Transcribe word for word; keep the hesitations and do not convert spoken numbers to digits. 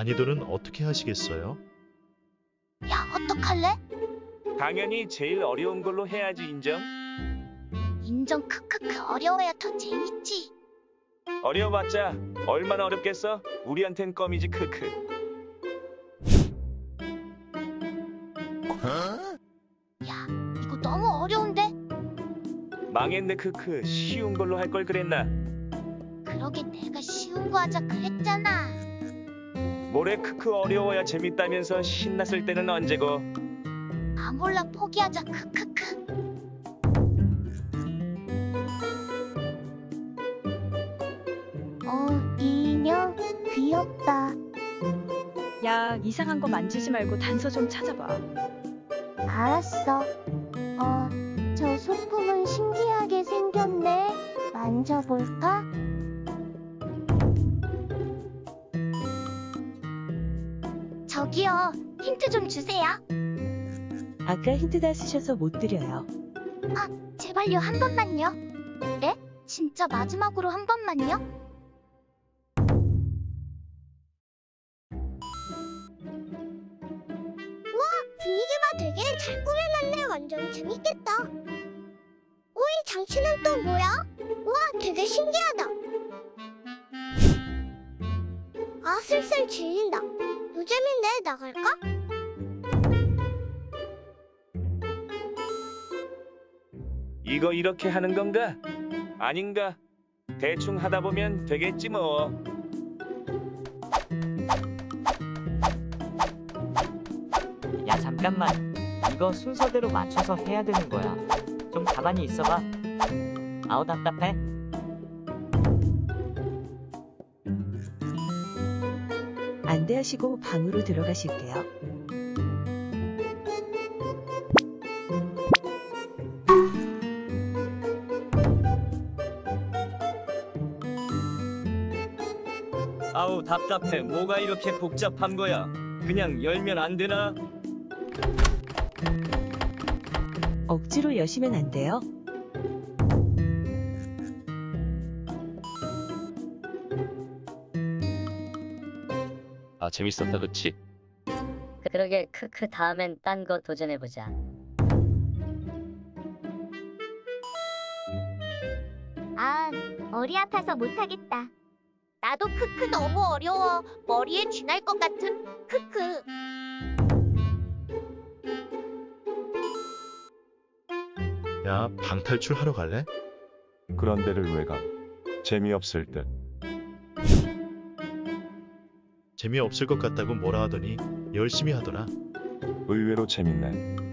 난이도는 어떻게 하시겠어요? 야, 어떡할래? 당연히 제일 어려운 걸로 해야지. 인정? 인정. 크크크. 어려워야 더 재밌지. 어려워봤자 얼마나 어렵겠어? 우리한텐 껌이지. 크크. 야, 이거 너무 어려운데? 망했네. 크크. 쉬운 걸로 할 걸 그랬나? 그러게, 내가 쉬운 거 하자 그랬잖아. 뭐래? 크크. 어려워야 재밌다면서 신났을 때는 언제고? 아, 몰라. 포기하자. 크크크. 어, 이 인형 귀엽다. 야, 이상한 거 만지지 말고 단서 좀 찾아봐. 알았어. 어, 저 소품은 신기하게 생겼네. 만져볼까? 저기요, 힌트 좀 주세요. 아까 힌트 다 쓰셔서 못 드려요. 아, 제발요. 한 번만요. 네? 진짜 마지막으로 한 번만요. 되게 잘 꾸며놨네. 완전 재밌겠다. 오이 장치는 또 뭐야? 와, 되게 신기하다. 아, 슬슬 질린다. 노잼인데 나갈까? 이거 이렇게 하는 건가? 아닌가? 대충 하다 보면 되겠지 뭐. 야, 잠깐만. 이거 순서대로 맞춰서 해야 되는 거야. 좀 가만히 있어봐. 아우, 답답해. 안대하시고 방으로 들어가실게요. 아우, 답답해. 뭐가 이렇게 복잡한 거야? 그냥 열면 안 되나? 억지로 여시면 안 돼요. 아, 재밌었다, 그치? 그러게, 크크. 다음엔 딴 거 도전해보자. 아, 머리 아파서 못하겠다. 나도 크크. 너무 어려워. 머리에 쥐날 것 같은 크크. 야, 방탈출 하러 갈래? 그런 데를 왜 가? 재미없을 듯. 재미없을 것 같다고 뭐라 하더니 열심히 하더라. 의외로 재밌네.